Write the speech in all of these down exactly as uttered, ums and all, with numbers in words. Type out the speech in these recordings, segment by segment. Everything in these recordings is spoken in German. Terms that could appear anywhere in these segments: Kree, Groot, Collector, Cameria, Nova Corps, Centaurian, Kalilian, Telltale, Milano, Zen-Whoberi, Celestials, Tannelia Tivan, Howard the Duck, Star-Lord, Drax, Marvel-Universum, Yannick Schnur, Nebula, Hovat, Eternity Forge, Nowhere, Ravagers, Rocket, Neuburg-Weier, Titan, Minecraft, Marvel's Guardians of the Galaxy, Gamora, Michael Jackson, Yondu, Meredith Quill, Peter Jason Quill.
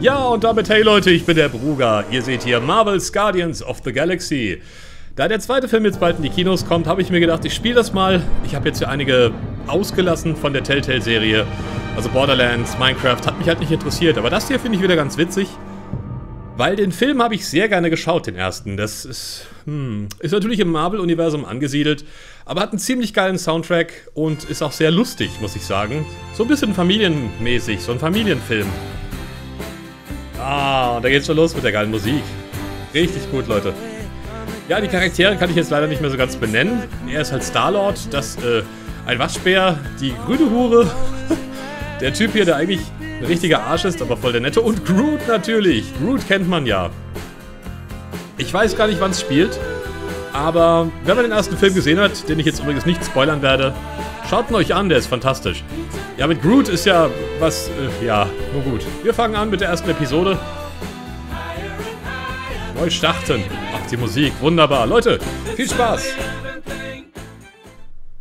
Ja, und damit hey Leute, ich bin der Bruger. Ihr seht hier Marvel's Guardians of the Galaxy. Da der zweite Film jetzt bald in die Kinos kommt, habe ich mir gedacht, ich spiele das mal. Ich habe jetzt hier einige ausgelassen von der Telltale-Serie. Also Borderlands, Minecraft, hat mich halt nicht interessiert. Aber das hier finde ich wieder ganz witzig. Weil den Film habe ich sehr gerne geschaut, den ersten. Das ist, hm, ist natürlich im Marvel-Universum angesiedelt, aber hat einen ziemlich geilen Soundtrack und ist auch sehr lustig, muss ich sagen. So ein bisschen familienmäßig, so ein Familienfim. Ah, und da geht's schon los mit der geilen Musik. Richtig gut, Leute. Ja, die Charaktere kann ich jetzt leider nicht mehr so ganz benennen. Er ist halt Star-Lord, das, äh, ein Waschbär, die grüne Hure, der Typ hier, der eigentlich ein richtiger Arsch ist, aber voll der Nette. Und Groot natürlich. Groot kennt man ja. Ich weiß gar nicht, wann es spielt, aber wenn man den ersten Film gesehen hat, den ich jetzt übrigens nicht spoilern werde, schaut ihn euch an, der ist fantastisch. Ja, mit Groot ist ja was... Äh, ja, nur gut. Wir fangen an mit der ersten Episode. Neu starten. Ach, die Musik. Wunderbar. Leute, viel Spaß.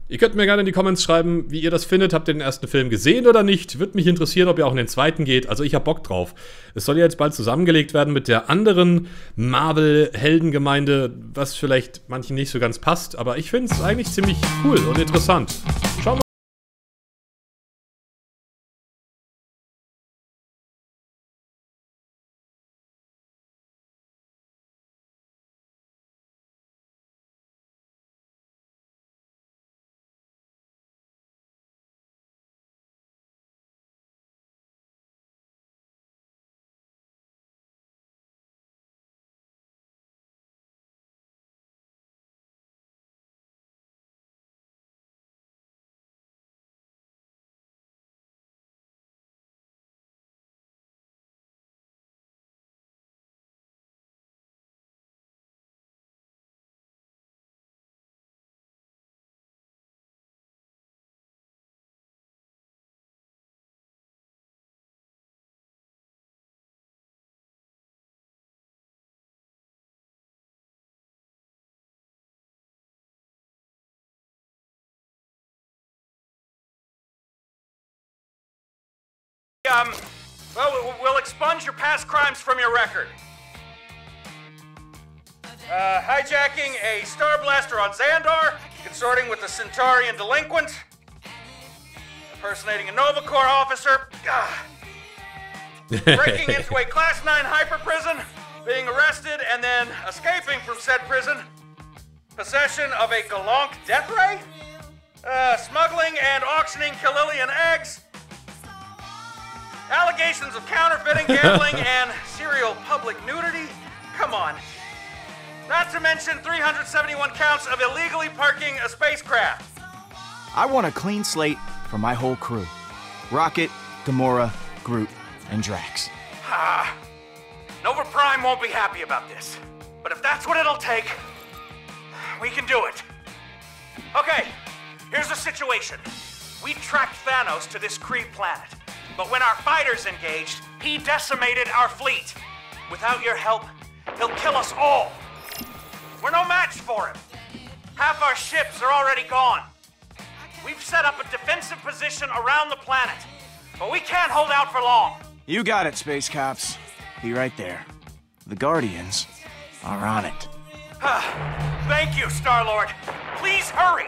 Ihr könnt mir gerne in die Comments schreiben, wie ihr das findet. Habt ihr den ersten Film gesehen oder nicht? Würde mich interessieren, ob ihr auch in den zweiten geht. Also ich hab Bock drauf. Es soll ja jetzt bald zusammengelegt werden mit der anderen Marvel-Heldengemeinde, was vielleicht manchen nicht so ganz passt. Aber ich finde es eigentlich ziemlich cool und interessant. Schauen wir Um, well, we'll expunge your past crimes from your record. Uh, hijacking a star blaster on Xandar, consorting with a Centaurian delinquent, impersonating a Nova Corps officer, ah, breaking into a Class nine hyper prison, being arrested and then escaping from said prison, possession of a Galonk death ray, uh, smuggling and auctioning Kalilian eggs, allegations of counterfeiting, gambling, and serial public nudity? Come on. Not to mention three hundred seventy-one counts of illegally parking a spacecraft. I want a clean slate for my whole crew. Rocket, Gamora, Groot, and Drax. Ah, Nova Prime won't be happy about this. But if that's what it'll take, we can do it. Okay, here's the situation. We tracked Thanos to this Kree planet. But when our fighters engaged, he decimated our fleet. Without your help, he'll kill us all. We're no match for him. Half our ships are already gone. We've set up a defensive position around the planet, but we can't hold out for long. You got it, Space Cops. Be right there. The Guardians are on it. Thank you, Star-Lord. Please hurry.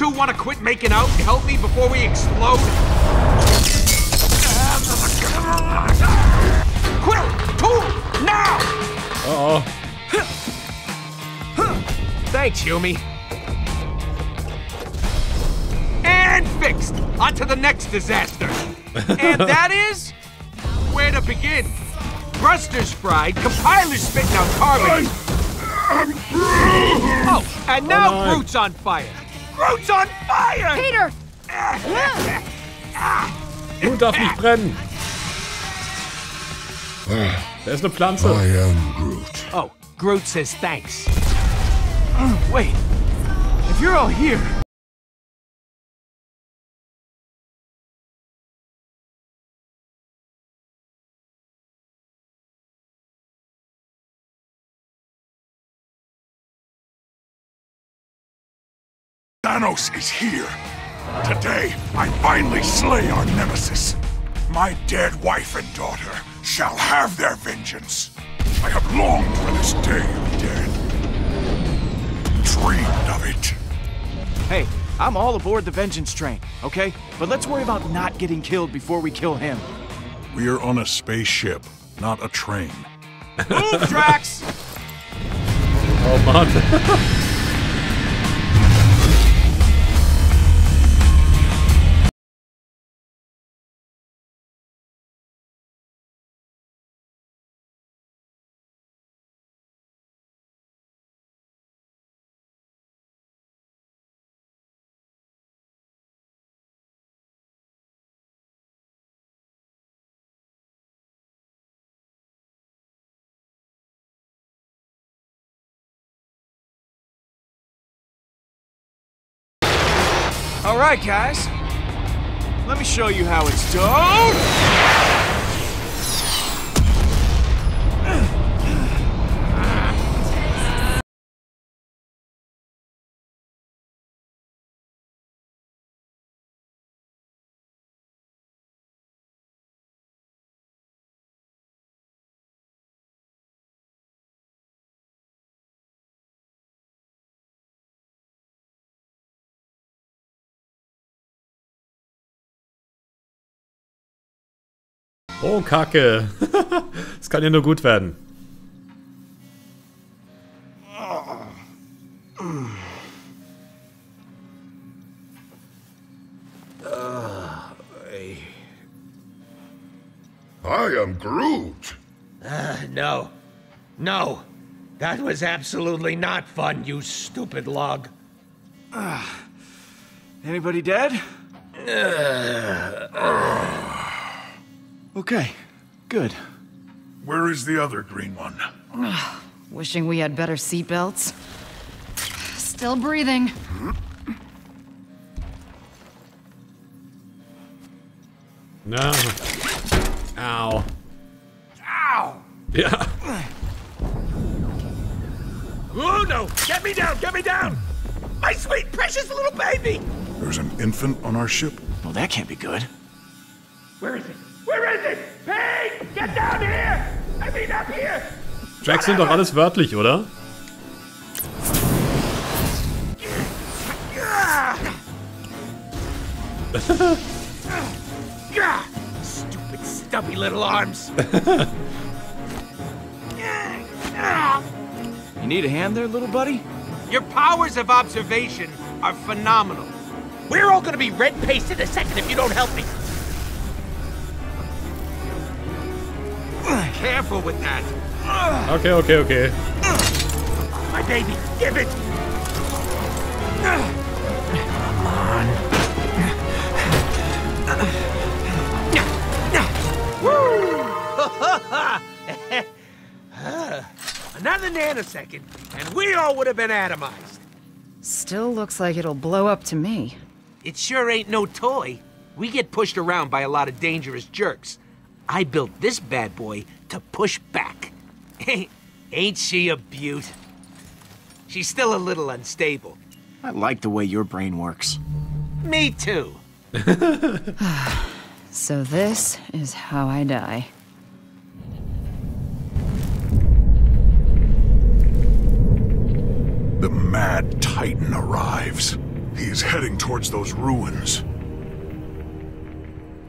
You two want to quit making out and help me before we explode? Quick, tool, now! Uh oh. Thanks, Yumi. fixed. On to the next disaster. And that is where to begin. Thrusters fried, compilers spitting out carbon. Oh, and now oh Groot's on fire. Groot's on fire! Peter! Groot darf nicht brennen. Da ist eine Pflanze. I am Groot. Oh, Groot says thanks. Oh, wait, if you're all here... Thanos is here. Today, I finally slay our nemesis. My dead wife and daughter shall have their vengeance. I have longed for this day of death. Dreamed of it. Hey, I'm all aboard the vengeance train, okay? But let's worry about not getting killed before we kill him. We are on a spaceship, not a train. Move, Drax! Oh, man. All right, guys. Let me show you how it's done. Oh, Kacke. Das kann ja nur gut werden. I am Groot. Uh, no. No. That was absolutely not fun, you stupid log. Uh, anybody dead? Uh, uh. Okay, good. Where is the other green one? Ugh, wishing we had better seatbelts. Still breathing. No. Ow. Ow! Yeah. Oh no! Get me down! Get me down! My sweet, precious little baby! There's an infant on our ship? Well, that can't be good. Where is it? Where is it? Hey, get down here! I mean up here! Drax sind doch alles wörtlich, oder? Stupid stubby little arms. You need a hand there, little buddy? Your powers of observation are phenomenal. We're all gonna be red paste in a second if you don't help me. Careful with that. Okay, okay, okay. My baby, give it. Come on. Woo! Another nanosecond, and we all would have been atomized. Still looks like it'll blow up to me. It sure ain't no toy. We get pushed around by a lot of dangerous jerks. I built this bad boy to push back. Ain't she a beaut? She's still a little unstable. I like the way your brain works. Me too. So this is how I die. The mad Titan arrives. He is heading towards those ruins.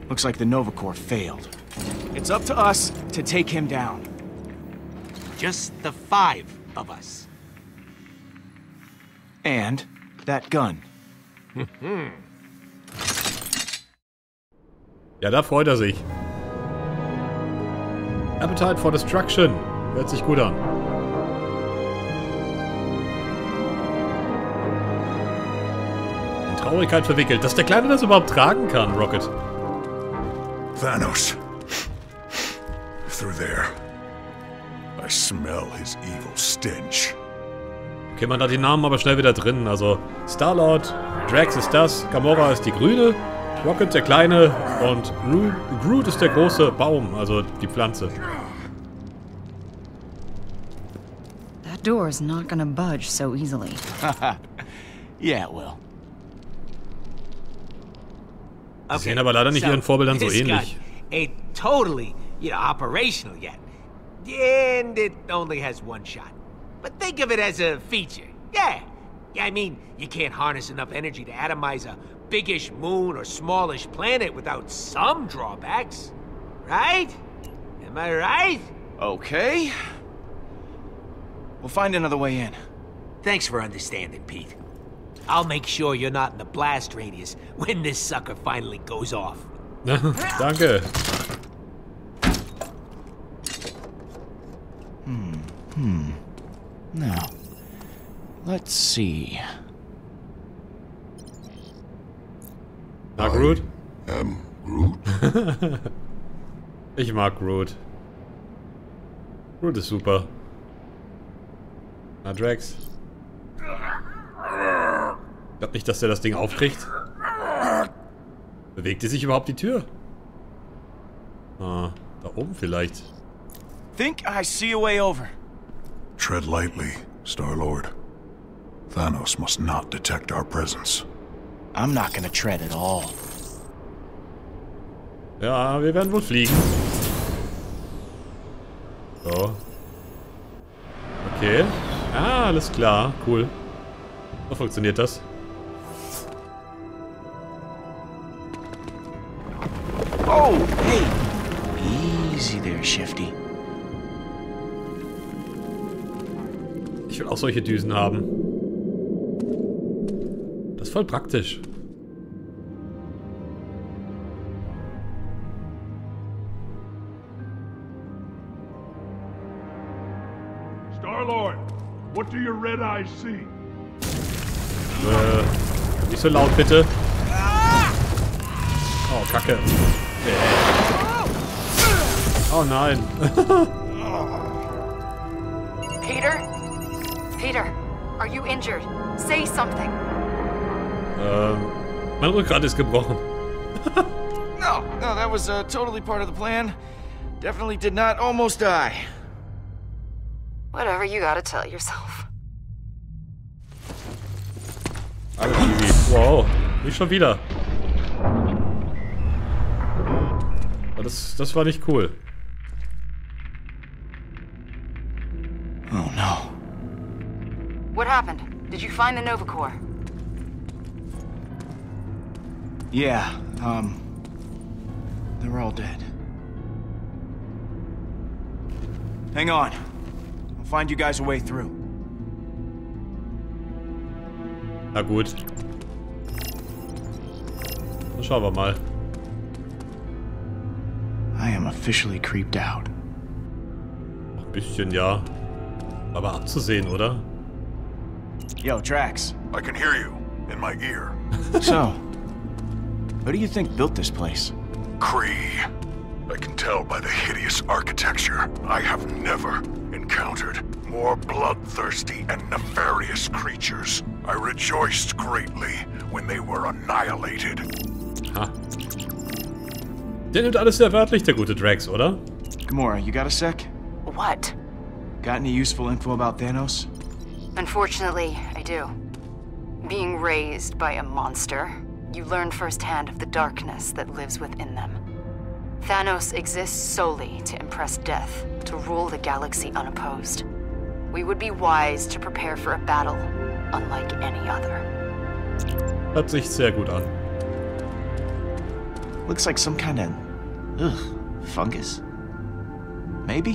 Looks like the Nova Corps failed. It's up to us to take him down. Just the five of us. And that gun. Ja, da freut er sich. Appetite for Destruction. Hört sich gut an. In Traurigkeit verwickelt. Dass der Kleine das überhaupt tragen kann, Rocket. Thanos. Through there. I smell his evil stench. Okay, man hat die Namen aber schnell wieder drin. Also Star-Lord, Drax ist das, Gamora ist die Grüne, Rocket der Kleine und Groot ist der große Baum, also die Pflanze. That door is not gonna budge so easily. Yeah, it will. Sie sehen aber leider nicht ihren Vorbildern so ähnlich. Ain't totally, you know, operational yet. And it only has one shot. But think of it as a feature. Yeah. Yeah, I mean, you can't harness enough energy to atomize a biggish moon or smallish planet without some drawbacks. Right? Am I right? Okay. We'll find another way in. Thanks for understanding, Pete. I'll make sure you're not in the blast radius when this sucker finally goes off. Danke. Hmm. Hmm. Now, let's see. Na, Groot? Ähm, Groot? Ich mag Groot. Groot ist super. Na, Drax? Ich glaub nicht, dass der das Ding aufkriegt. Bewegt die sich überhaupt die Tür? Ah, da oben vielleicht. Think I see a way over. Tread lightly, Star-Lord. Thanos must not detect our presence. I'm not gonna tread at all. Ja, wir werden wohl fliegen. So. Okay. Ah, alles klar. Cool. So funktioniert das. Oh, hey. Easy there, Shifty. Ich will auch solche Düsen haben. Das ist voll praktisch. Star-Lord, what do your red eyes see? Äh, nicht so laut bitte. Oh, Kacke. Äh. Oh nein. Peter? Peter, are you injured? Say something. Ähm, mein Rückgrat ist gebrochen. No, no, that was uh, totally part of the plan. Definitely did not almost die. Whatever you gotta tell yourself. Alles easy. Wow, nicht schon wieder. Das, das war nicht cool. Oh no. What happened? Did you find the Nova Corps? Yeah, um... they're all dead. Hang on. I'll find you guys a way through. Na gut. Dann schauen wir mal. I am officially creeped out. Ein bisschen, ja. Aber abzusehen, oder? Yo, Drax. I can hear you in my ear. So, who do you think built this place? Kree. I can tell by the hideous architecture. I have never encountered more bloodthirsty and nefarious creatures. I rejoiced greatly when they were annihilated. Ha. Der nimmt alles sehr wörtlich, der gute Drax, oder? Gamora, you got a sec? What? Got any useful info about Thanos? Unfortunately, I do. Being raised by a monster, you learn firsthand of the darkness that lives within them. Thanos exists solely to impress death, to rule the galaxy unopposed. We would be wise to prepare for a battle unlike any other. Hört sich sehr gut an. Looks like some kind of ugh, fungus. Maybe?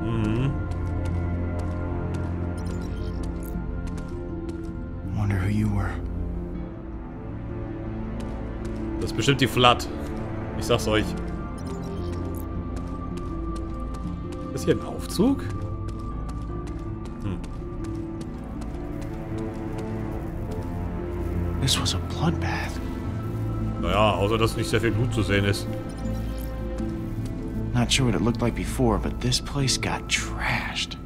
Mm-hmm. Wonder who you were. Das ist bestimmt die Flat. Ich sag's euch. Ist hier ein Aufzug? Hm. This was a bloodbath. Naja, außer dass nicht sehr viel Blut zu sehen ist. Not sure what it looked like before, but this place got trashed.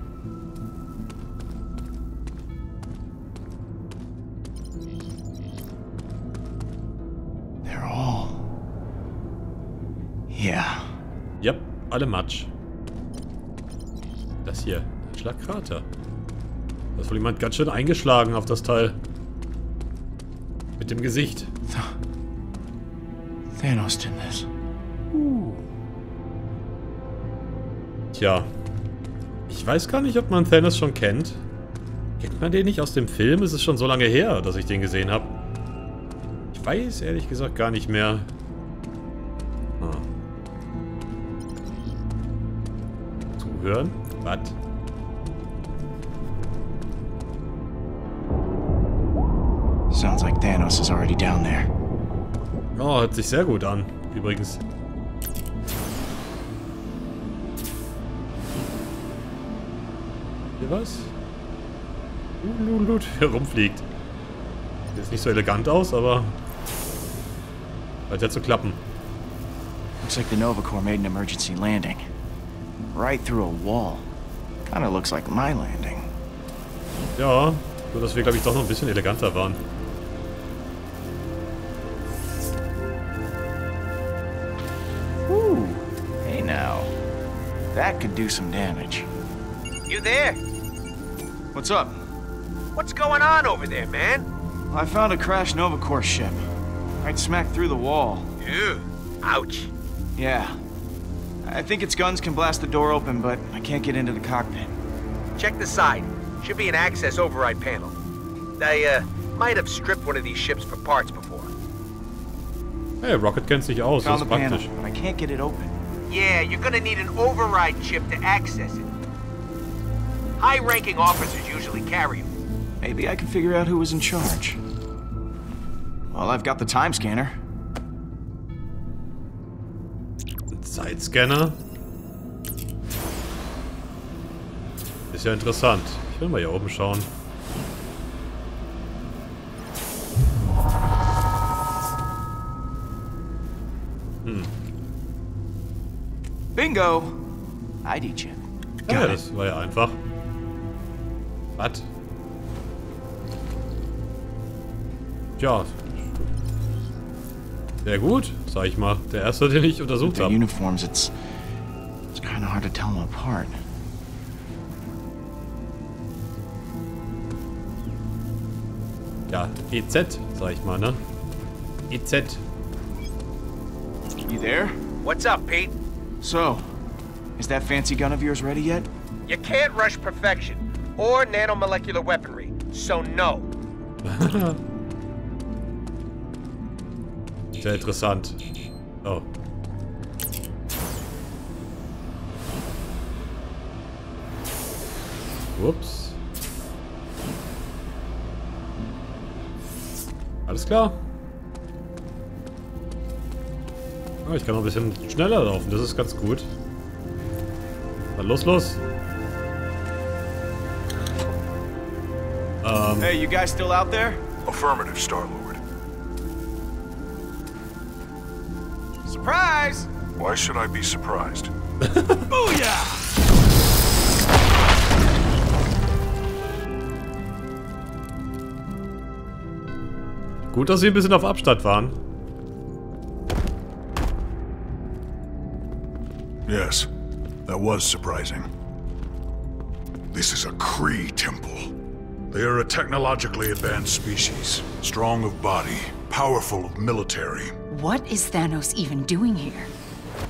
Ja, alle Matsch. Das hier, Schlagkrater. Da ist wohl jemand ganz schön eingeschlagen auf das Teil. Mit dem Gesicht. Thanos did this. Uh. Tja. Ich weiß gar nicht, ob man Thanos schon kennt. Kennt man den nicht aus dem Film? Es ist schon so lange her, dass ich den gesehen habe. Ich weiß ehrlich gesagt gar nicht mehr. Hören? Was? Sounds like Thanos is already down there. Oh, hört sich sehr gut an, übrigens. Hier was? Lululul, hier rumfliegt. Sieht jetzt nicht so elegant aus, aber hat ja zu klappen. Looks like the Nova Corps made an emergency landing. Right through a wall. Kind of looks like my landing. Ja, nur dass wir, glaube ich, doch noch ein bisschen eleganter waren. Ooh. Hey now. That could do some damage. You there? What's up? What's going on over there, man? I found a crashed Nova Corps ship. Right smack through the wall. Ew. Ouch. Yeah. I think its guns can blast the door open, but I can't get into the cockpit. Check the side. Should be an access override panel. They, uh, might have stripped one of these ships for parts before. Hey, Rocket kennt sich aus. Das ist praktisch. I can't get it open. Yeah, you're gonna need an override chip to access it. High-ranking officers usually carry them. Maybe I can figure out who was in charge. Well, I've got the time scanner. Zeitscanner. Ist ja interessant. Ich will mal hier oben schauen. Hm. Bingo! I D-Chip. Ja, das war ja einfach. Was? Tja. Sehr gut, sag ich mal. Der erste, den ich untersucht habe. Uniforms, it's it's kind of hard to tell them apart. Ja, E Z, sag ich mal, ne? E Z. You there? What's up, Pete? So, is that fancy gun of yours ready yet? You can't rush perfection or nanomolecular weaponry, so no. Sehr interessant. Oh. Ups. Alles klar. Oh, ich kann noch ein bisschen schneller laufen. Das ist ganz gut. Dann los, los. Ähm. Hey, you guys still out there? Affirmative, Star-Lord. Surprise! Why should I be surprised? Booyah! Gut, dass wir ein bisschen auf Abstand waren. Yes, that was surprising. This is a Kree temple. They are a technologically advanced species, strong of body, powerful of military. What is Thanos even doing here?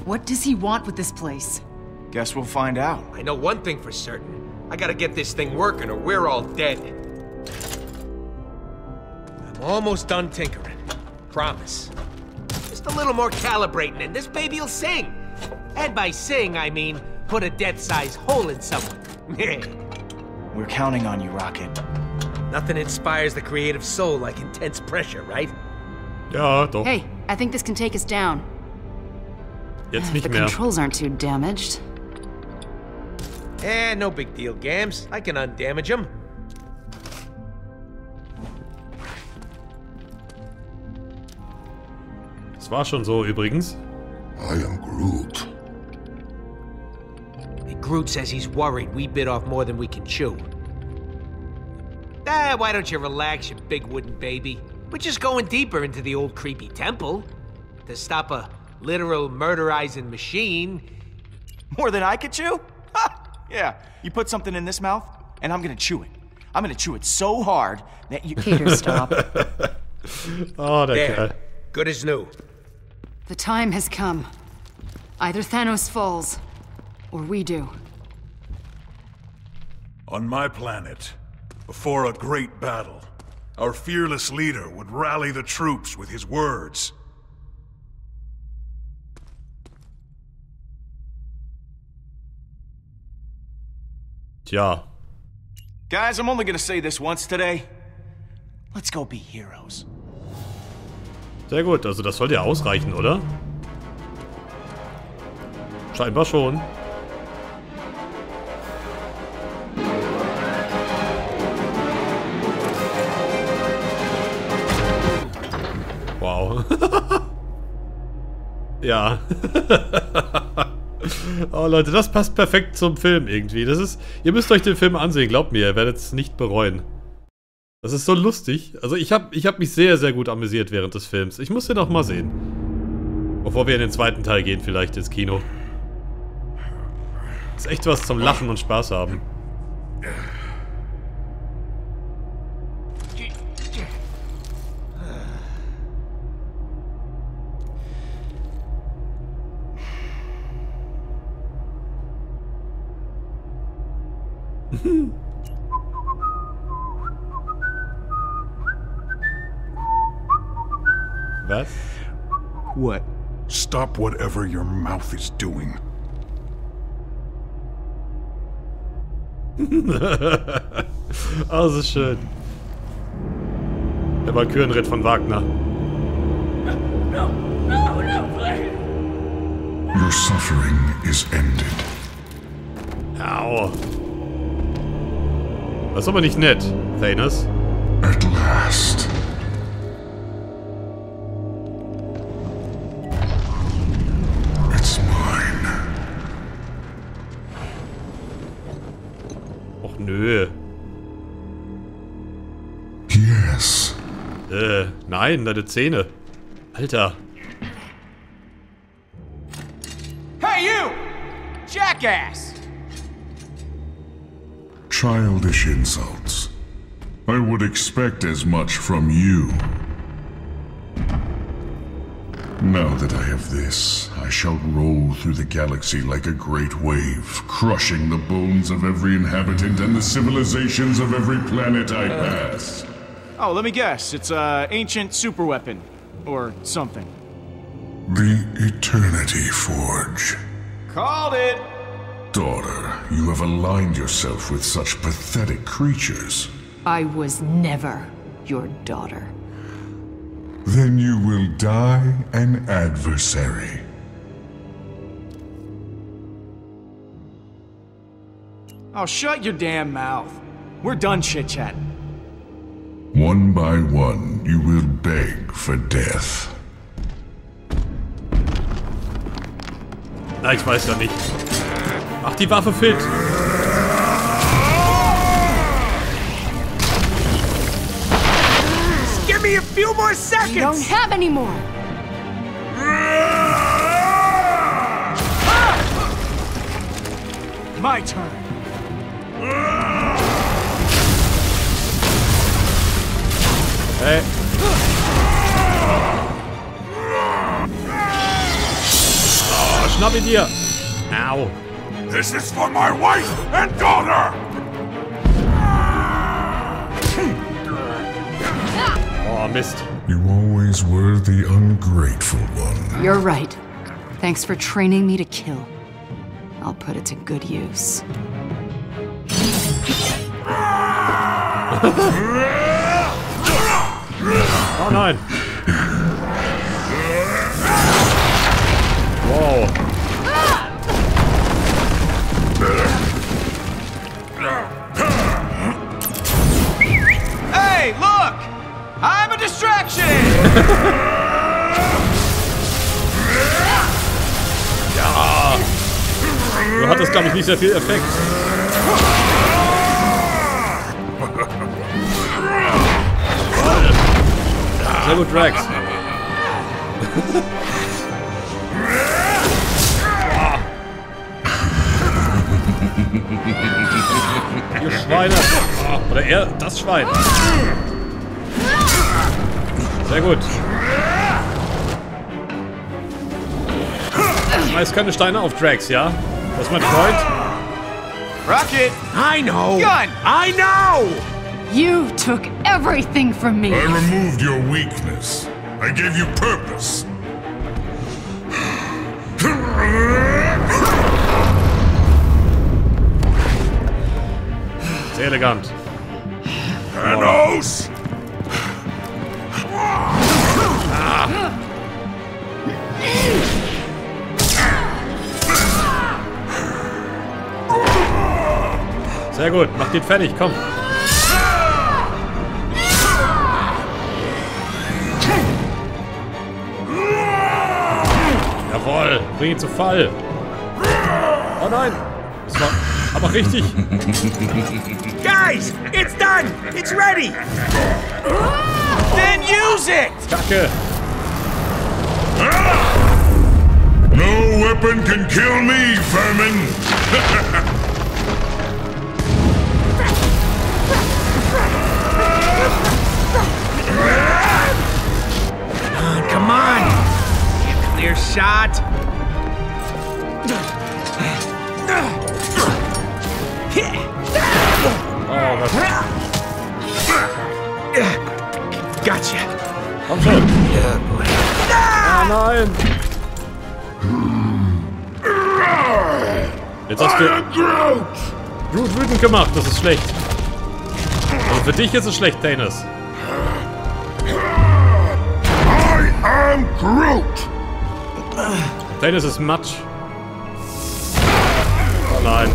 What does he want with this place? Guess we'll find out. I know one thing for certain. I gotta get this thing working or we're all dead. I'm almost done tinkering. Promise. Just a little more calibrating and this baby'll sing. And by sing, I mean put a dead-sized hole in someone. We're counting on you, Rocket. Nothing inspires the creative soul like intense pressure, right? Yeah, don't. Hey. I think this can take us down. Jetzt nicht mehr. The controls aren't too damaged. Eh, no big deal, Gams. I can undamage them. Das war schon so übrigens. I am Groot. Groot says he's worried we bit off more than we can chew. Ah, why don't you relax, you big wooden baby? We're just going deeper into the old creepy temple to stop a literal murderizing machine. More than I could chew? Yeah, you put something in this mouth, and I'm gonna chew it. I'm gonna chew it so hard that you... Peter, stop. Oh, that there. Guy. Good as new. The time has come. Either Thanos falls, or we do. On my planet, before a great battle, our fearless leader would rally the troops with his words. Tja. Guys, I'm only gonna say this once today. Let's go be heroes. Sehr gut, also das sollte ja ausreichen, oder? Scheinbar schon. Wow. Ja. Oh Leute, das passt perfekt zum Film irgendwie. Das ist, ihr müsst euch den Film ansehen, glaubt mir, ihr werdet es nicht bereuen. Das ist so lustig. Also ich habe ich hab mich sehr, sehr gut amüsiert während des Films. Ich muss den noch mal sehen. Bevor wir in den zweiten Teil gehen, vielleicht ins Kino. Ist echt was zum Lachen und Spaß haben. Was? What? Stop whatever your mouth is doing. Oh, so schön. Der Walkürenritt von Wagner. No, no, no, please. Your suffering is ended. Au. Das ist aber nicht nett, Thanos. At last. It's mine. Och nö. Yes. Äh, nein, deine Zähne. Alter. Hey you! Jackass! Childish insults. I would expect as much from you. Now that I have this, I shall roll through the galaxy like a great wave, crushing the bones of every inhabitant and the civilizations of every planet I pass. Oh, let me guess. It's an ancient superweapon, or something. The Eternity Forge. Called it! Daughter, you have aligned yourself with such pathetic creatures. I was never your daughter. Then you will die an adversary. Oh, shut your damn mouth. We're done chit-chatting. One by one, you will beg for death. Na, ich weiß ja nicht. Ach, die Waffe fehlt. Just give me a few more seconds. You don't have any more. Ah! My turn. Hey. Oh, schnapp ihn dir. Au. This is for my wife and daughter! Oh, missed. You always were the ungrateful one. You're right. Thanks for training me to kill. I'll put it to good use. Oh, nein. Wow. Hey, look! I'm a distraction! Ja! Du hattest, glaube ich, nicht sehr viel Effekt. Sehr gut, Drax. Ihr Schweine. Oder er, das Schwein. Sehr gut. Schmeiß keine Steine auf Drax, ja? Das ist mein Freund. Rocket! I know! Gun! I know! You took everything from me. I removed your weakness. I gave you purpose. Sehr elegant. Thanos! Ah. Sehr gut, mach den fertig, komm. Jawohl, bring ihn zu Fall. Oh nein! Das war aber richtig. Guys, it's done! It's ready! Then use it! Kacke! No weapon can kill me, vermin! Come on! Clear shot! Oh, that's... Gotcha! I'm good. Yeah, boy. Oh nein! Jetzt hast du Groot wütend gemacht, das ist schlecht. Also für dich ist es schlecht, Thanos. I'm Groot! Thanos ist Matsch. Oh nein.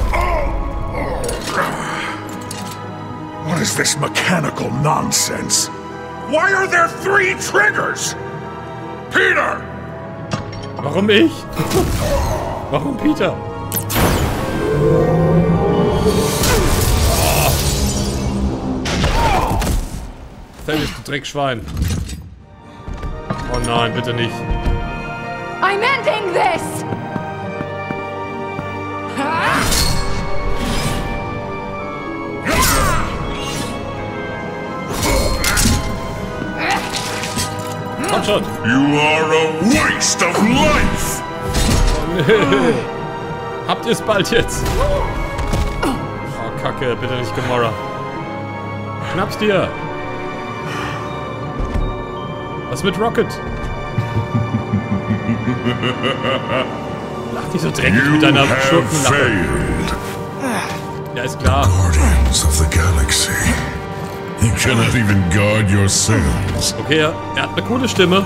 What is this mechanical nonsense? Why are there three triggers? Peter! Warum ich? Warum Peter? Oh. Thanos, du Dreckschwein. Oh nein, bitte nicht. I'm ending this. Komm schon. You are a waste of life. Habt ihr es bald jetzt? Oh Kacke, bitte nicht Gamora. Schnapp's dir. Was mit Rocket? Lach dich so dreckig mit deiner Schurkenlache. Ja, ist klar. Guardians of the Galaxy. You cannot even guard yourselves. Okay, er, er hat eine coole Stimme.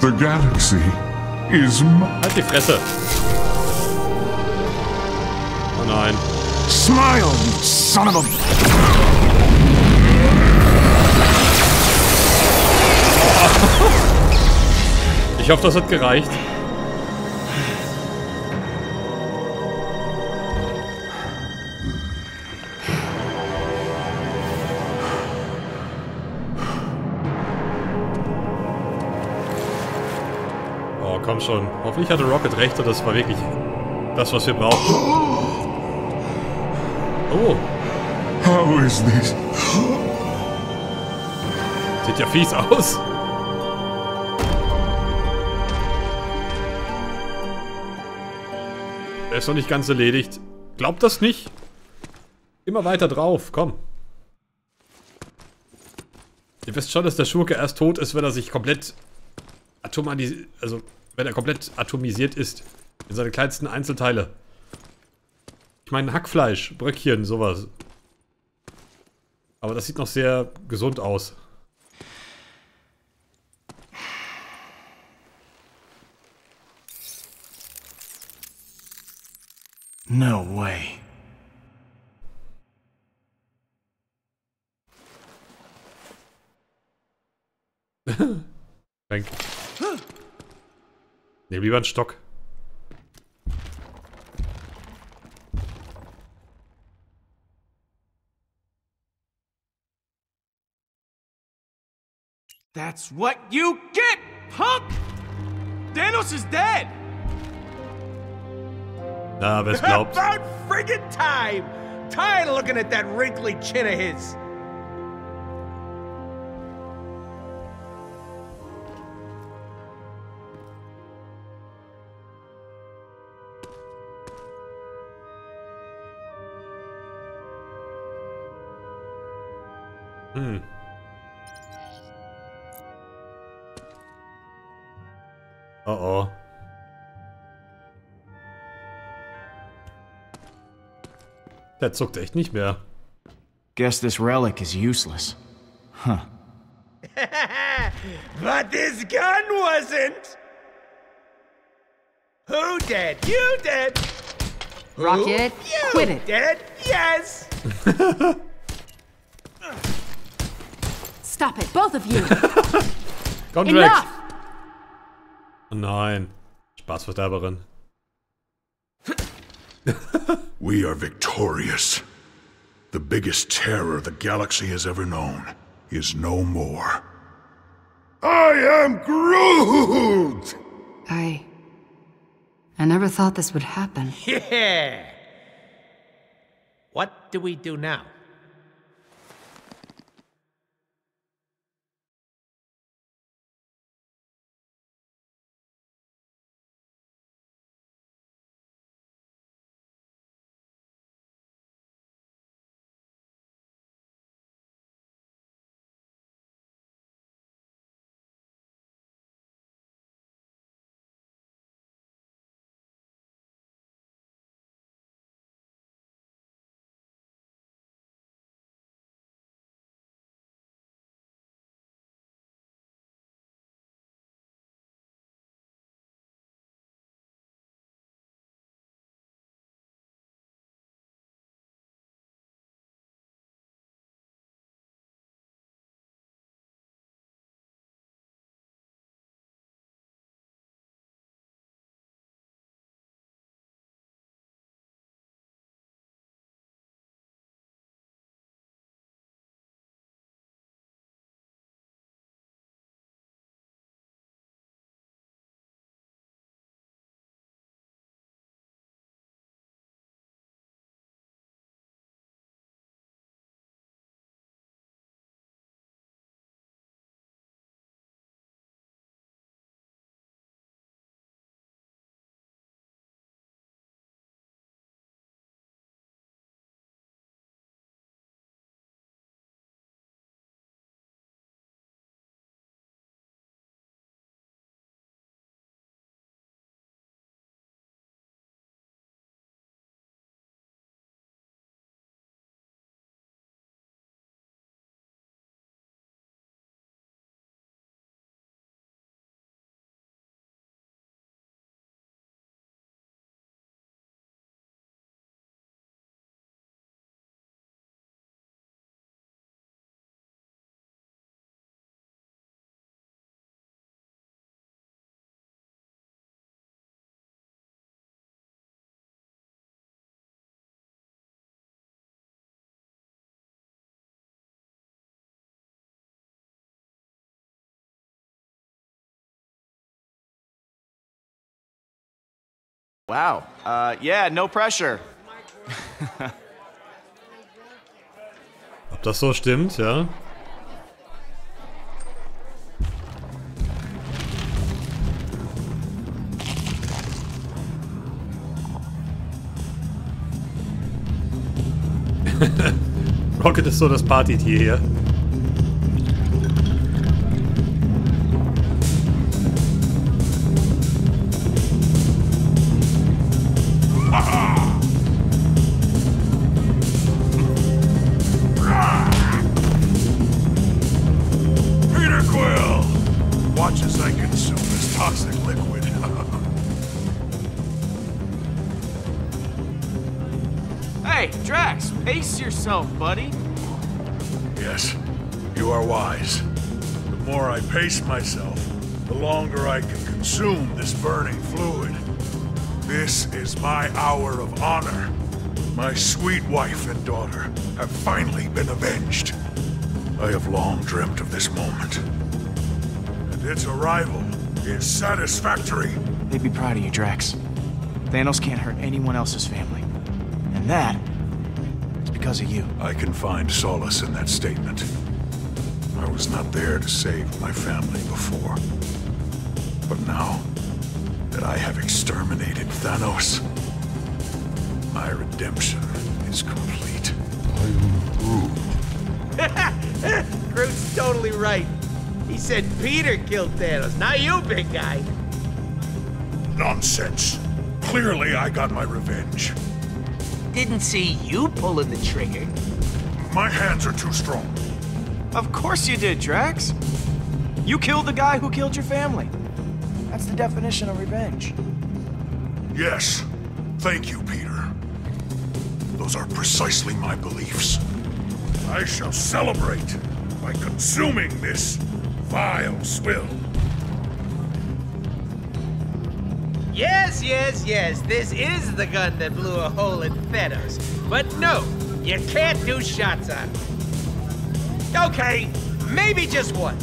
The Galaxy is mine. Halt die Fresse. Oh nein. Smile, son of a... Ich hoffe, das hat gereicht. Oh, komm schon. Hoffentlich hatte Rocket recht und das war wirklich das, was wir brauchen. Oh. How is this? Sieht ja fies aus. Er ist noch nicht ganz erledigt. Glaubt das nicht? Immer weiter drauf, komm. Ihr wisst schon, dass der Schurke erst tot ist, wenn er sich komplett atomisiert, also wenn er komplett atomisiert ist. In seine kleinsten Einzelteile. Ich meine Hackfleisch, Bröckchen, sowas. Aber das sieht noch sehr gesund aus. No way. Danke. Nehm lieber einen Stock. That's what you get, punk! Thanos is dead! Ah, wer's glaubt. About friggin' time! Tired of looking at that wrinkly chin of his. Hm. Oh oh. Der zuckt echt nicht mehr. Guess this relic is useless. Huh. But this gun wasn't. Who dead? You dead. Rocket, you quit it. Dead? Yes. Stop it, both of you. Komm weg. Oh nein. Spaßverderberin. We are victorious. The biggest terror the galaxy has ever known is no more. I am Groot! I... I never thought this would happen. Yeah! What do we do now? Wow. Uh, yeah, no pressure. Ob das so stimmt, ja? Rocket ist so das Partytier hier. Drax, pace yourself, buddy. Yes, you are wise. The more I pace myself, the longer I can consume this burning fluid. This is my hour of honor. My sweet wife and daughter have finally been avenged. I have long dreamt of this moment. And its arrival is satisfactory. They'd be proud of you, Drax. Thanos can't hurt anyone else's family. And that is because of you. I can find solace in that statement. I was not there to save my family before. But now that I have exterminated Thanos, my redemption is complete. I am Groot. Groot's totally right. He said Peter killed Thanos, not you, big guy. Nonsense. Clearly, I got my revenge. Didn't see you pulling the trigger. My hands are too strong. Of course you did, Drax. You killed the guy who killed your family. That's the definition of revenge. Yes. Thank you, Peter. Those are precisely my beliefs. I shall celebrate by consuming this vile swill. Yes, yes, yes, this is the gun that blew a hole in Thanos. But no, you can't do shots on it. Okay, maybe just one.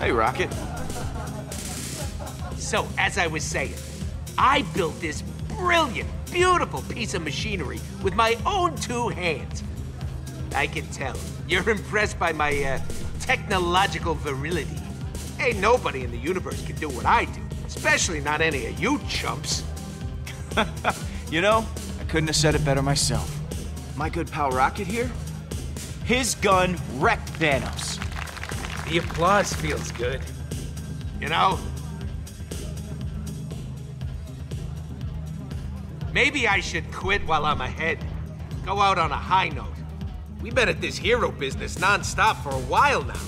Hey, Rocket. So, as I was saying, I built this brilliant, beautiful piece of machinery with my own two hands. I can tell you're impressed by my uh, technological virility. Ain't nobody in the universe can do what I do, especially not any of you chumps. You know, I couldn't have said it better myself. My good pal Rocket here, his gun wrecked Thanos. The applause feels good. You know? Maybe I should quit while I'm ahead. Go out on a high note. We've been at this hero business non-stop for a while now.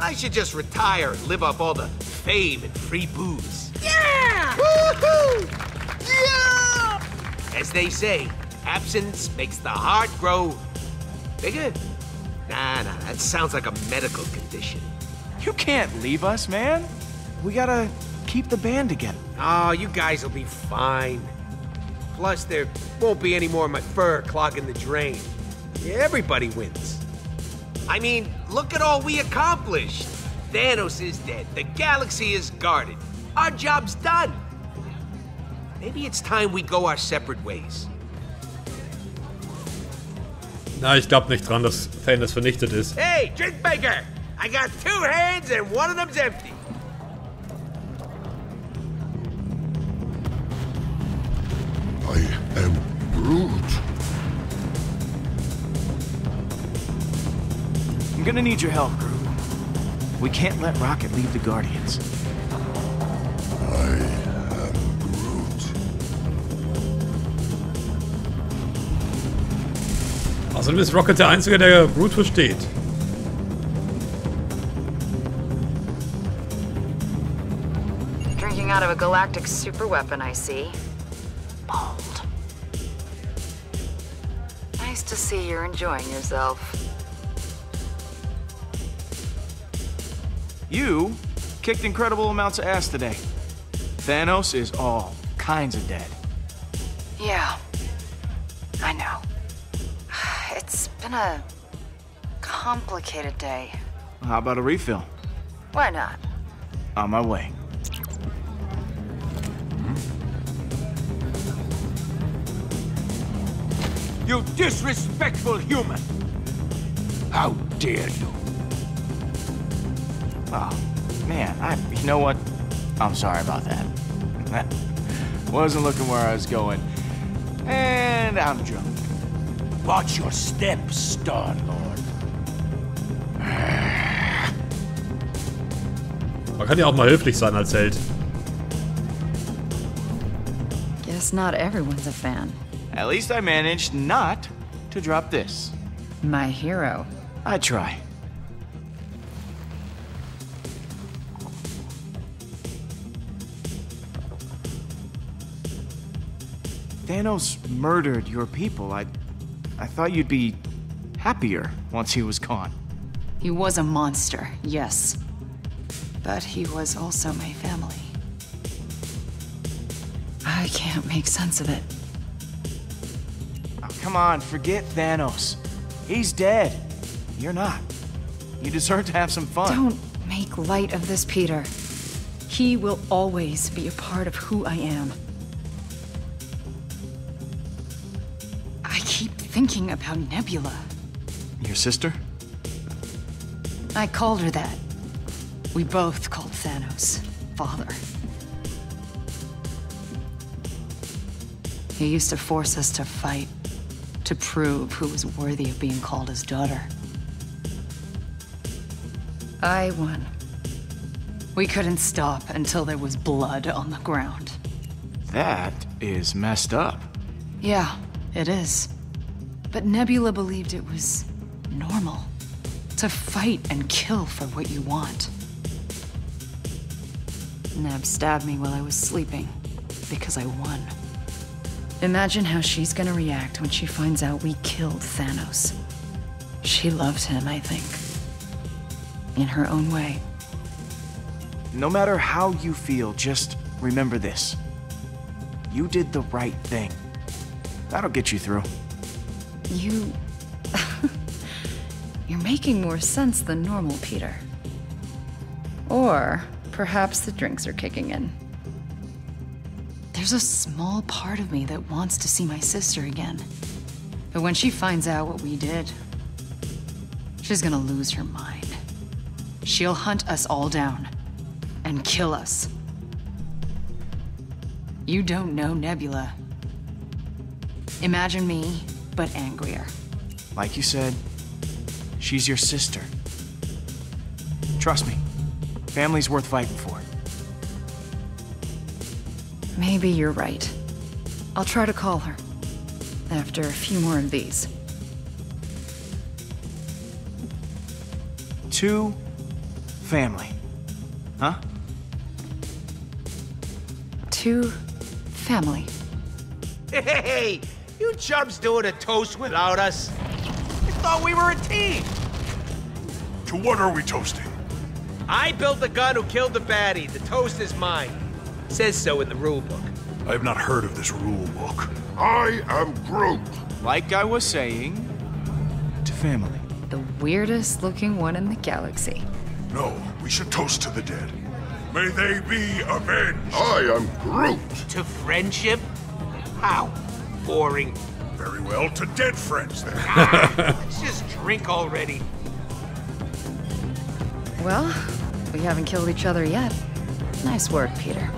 I should just retire and live up all the fame and free booze. Yeah! Woohoo! Yeah! As they say, absence makes the heart grow bigger. Nah, nah, that sounds like a medical condition. You can't leave us, man. We gotta keep the band together. Oh, you guys will be fine. Plus, there won't be any more of my fur clogging the drain. Everybody wins. I mean, look at all we accomplished. Thanos is dead. The galaxy is guarded. Our job's done. Maybe it's time we go our separate ways. Na, ich glaube nicht dran, dass Thanos vernichtet ist. Hey, drink maker! I got two hands and one of them's empty. I am Groot. I'm gonna need your help, Groot. We can't let Rocket leave the Guardians. I... Außerdem ist Rocket der Einzige, der Groot versteht. Drinking out of a galactic superweapon, I see. Bold. Nice to see you're enjoying yourself. You kicked incredible amounts of ass today. Thanos is all kinds of dead. Yeah, I know. It's been a complicated day. How about a refill? Why not? On my way. You disrespectful human! How dare you? Oh, man, I... You know what? I'm sorry about that. Wasn't looking where I was going. And I'm drunk. Watch your step, Star-Lord. Man kann ja auch mal höflich sein als Held. Guess not everyone's a fan. At least I managed not to drop this. My hero. I try. Thanos murdered your people. I, I thought you'd be happier once he was gone. He was a monster, yes. But he was also my family. I can't make sense of it. Oh, come on, forget Thanos. He's dead. You're not. You deserve to have some fun. Don't make light of this, Peter. He will always be a part of who I am. I keep thinking about Nebula. Your sister? I called her that. We both called Thanos father. He used to force us to fight, to prove who was worthy of being called his daughter. I won. We couldn't stop until there was blood on the ground. That is messed up. Yeah, it is. But Nebula believed it was normal to fight and kill for what you want. Neb stabbed me while I was sleeping because I won. Imagine how she's gonna react when she finds out we killed Thanos. She loved him, I think. In her own way. No matter how you feel, just remember this. You did the right thing. That'll get you through. You... You're making more sense than normal, Peter. Or perhaps the drinks are kicking in. There's a small part of me that wants to see my sister again. But when she finds out what we did, she's gonna lose her mind. She'll hunt us all down and kill us. You don't know Nebula. Imagine me, but angrier. Like you said, she's your sister. Trust me, family's worth fighting for. Maybe you're right. I'll try to call her after a few more of these. To family, huh? To family. Hey, you chubs doing a toast without us? I thought we were a team. To what are we toasting? I built the gun who killed the baddie. The toast is mine. It says so in the rule book. I have not heard of this rule book. I am Groot. Like I was saying, to family. The weirdest looking one in the galaxy. No, we should toast to the dead. May they be avenged! I am Groot! To friendship? How boring. Very well, to dead friends then. Ah, let's just drink already. Well, we haven't killed each other yet. Nice work, Peter.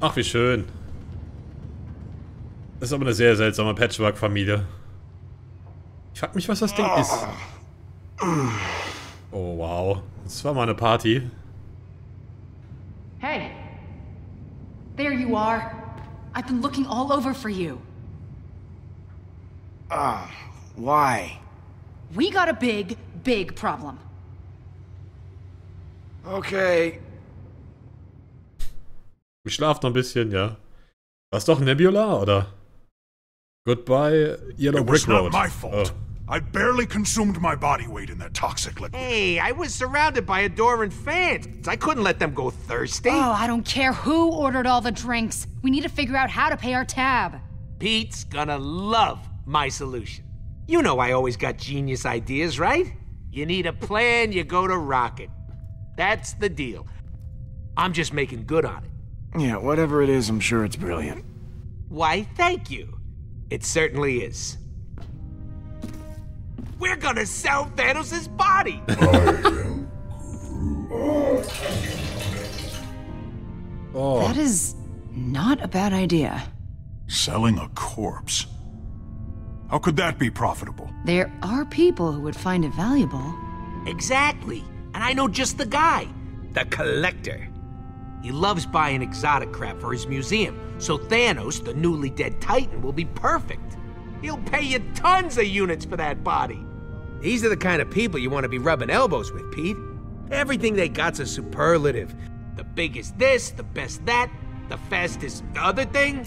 Ach, wie schön. Das ist aber eine sehr seltsame Patchwork-Familie. Ich frag mich, was das Ding ist. Oh, wow. Das war mal eine Party. Hey. There you are. I've been looking all over for you. Ah, uh, why? We got a big, big problem. Okay. Ich schlaf noch ein bisschen, ja. War's doch Nebula, oder? Goodbye, Yellow Brick Road. I barely consumed my body weight in that toxic liquid. Hey, I was surrounded by adoring fans. I couldn't let them go thirsty. Oh, I don't care who ordered all the drinks. We need to figure out how to pay our tab. Pete's gonna love my solution. You know I always got genius ideas, right? You need a plan, you go to Rocket. That's the deal. I'm just making good on it. Yeah, whatever it is, I'm sure it's brilliant. Why, thank you. It certainly is. We're gonna sell Thanos' body! I am Groot. Oh. That is not a bad idea. Selling a corpse? How could that be profitable? There are people who would find it valuable. Exactly. And I know just the guy. The Collector. He loves buying exotic crap for his museum. So Thanos, the newly dead Titan, will be perfect. He'll pay you tons of units for that body. These are the kind of people you want to be rubbing elbows with, Pete. Everything they got's a superlative. The biggest this, the best that. the fastest other thing?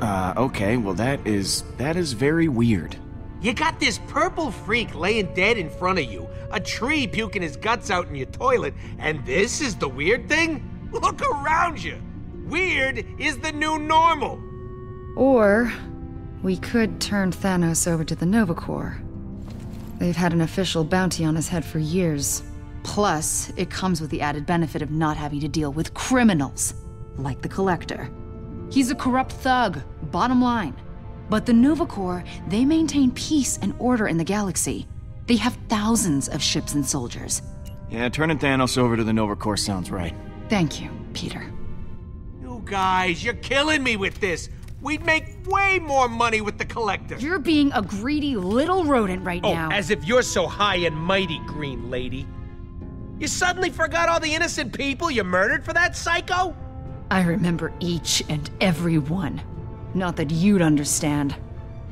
Uh, okay, well that is, that is very weird. You got this purple freak laying dead in front of you, a tree puking his guts out in your toilet, and this is the weird thing? Look around you! Weird is the new normal! Or, we could turn Thanos over to the Nova Corps. They've had an official bounty on his head for years. Plus, it comes with the added benefit of not having to deal with criminals, like the Collector. He's a corrupt thug, bottom line. But the Nova Corps, they maintain peace and order in the galaxy. They have thousands of ships and soldiers. Yeah, turning Thanos over to the Nova Corps sounds right. Thank you, Peter. You guys, you're killing me with this. We'd make way more money with the Collector. You're being a greedy little rodent right oh, now. Oh, as if you're so high and mighty, Green Lady. You suddenly forgot all the innocent people you murdered for that psycho? I remember each and every one. Not that you'd understand.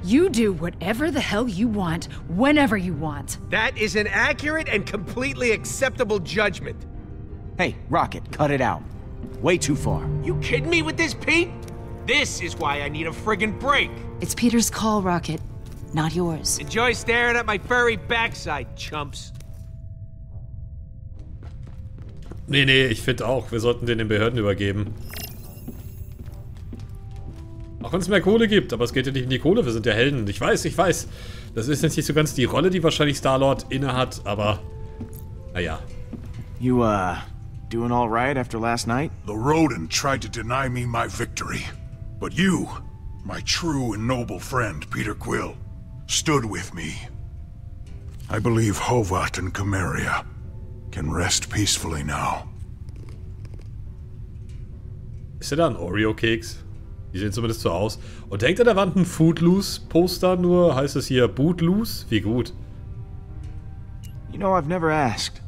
You do whatever the hell you want, whenever you want. That is an accurate and completely acceptable judgment. Hey, Rocket, cut it out. Way too far. You kidding me with this, Pete? This is why I need a friggin' break. It's Peter's call, Rocket, not yours. Enjoy staring at my furry backside, chumps. Nee, nee, ich finde auch, wir sollten den den Behörden übergeben. Auch wenn es mehr Kohle gibt, aber es geht ja nicht um die Kohle, wir sind ja Helden. Ich weiß, ich weiß. Das ist jetzt nicht so ganz die Rolle, die wahrscheinlich Star-Lord inne hat, aber naja. You uh doing all right after last night? The rodent tried to deny me my victory, but you, my true and noble friend Peter Quill, stood with me. I believe Hovat and Cameria can rest peacefully now. Ist er da ein Oreo-Keks? Die sehen zumindest so aus. Und hängt an der Wand ein Footloose-Poster nur? Heißt es hier Bootloose? Wie gut. You know, I've never asked.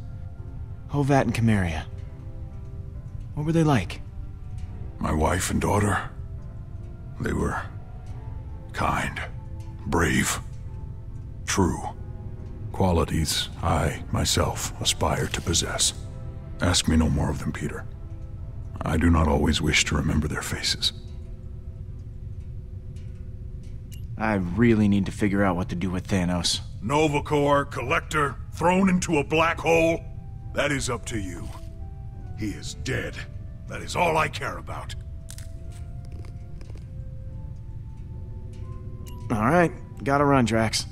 Hovat and Cameria. What were they like? My wife and daughter. They were kind, brave, true. Qualities I, myself, aspire to possess. Ask me no more of them, Peter. I do not always wish to remember their faces. I really need to figure out what to do with Thanos. Nova Corps, Collector, thrown into a black hole? That is up to you. He is dead. That is all I care about. Alright, gotta run, Drax.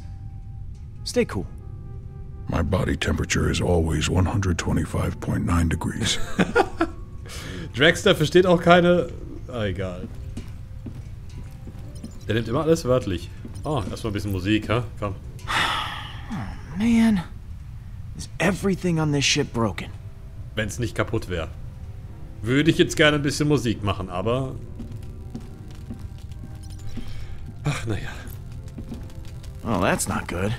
Stay cool. My body temperature is always one hundred twenty-five point nine degrees. Drax, da versteht auch keine... Ah, egal. Der nimmt immer alles wörtlich. Oh, erstmal ein bisschen Musik, huh? Komm. Oh, man. Is everything on this ship broken? Wenn's nicht kaputt wäre. Würde ich jetzt gerne ein bisschen Musik machen, aber... Ach, naja. Well, that's not good.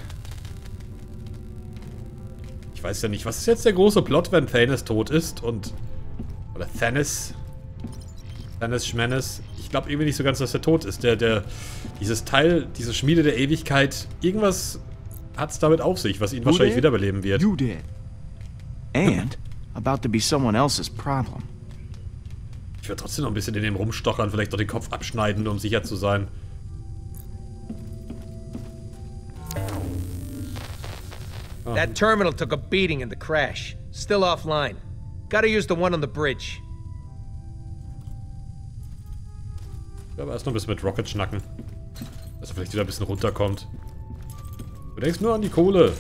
Ich weiß ja nicht, was ist jetzt der große Plot, wenn Thanos tot ist und... Oder Thanos... Thanos Schmenes. Ich glaube irgendwie nicht so ganz, dass er tot ist. Der, der, dieses Teil, diese Schmiede der Ewigkeit, irgendwas hat's damit auf sich, was ihn you wahrscheinlich did? wiederbeleben wird. You did. And about to be someone else's problem. Ich werde trotzdem noch ein bisschen in dem rumstochern, vielleicht noch den Kopf abschneiden, nur um sicher zu sein. Oh. That terminal took a beating in the crash. Still offline. Gotta use the one on the bridge. Ich glaube, erst noch ein bisschen mit Rocket schnacken. Dass er vielleicht wieder ein bisschen runterkommt. Du denkst nur an die Kohle.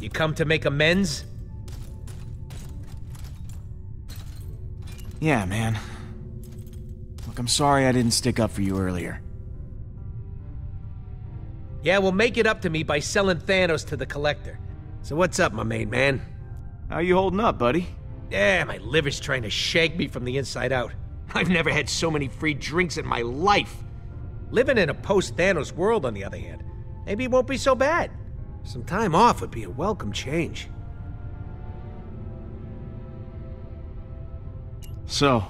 You come to make amends? Yeah, man. Look, I'm sorry I didn't stick up for you earlier. Yeah, well, make it up to me by selling Thanos to the Collector. So what's up, my main man? How you holding up, buddy? Yeah, my liver's trying to shake me from the inside out. I've never had so many free drinks in my life. Living in a post-Thanos world, on the other hand, maybe it won't be so bad. Some time off would be a welcome change. So,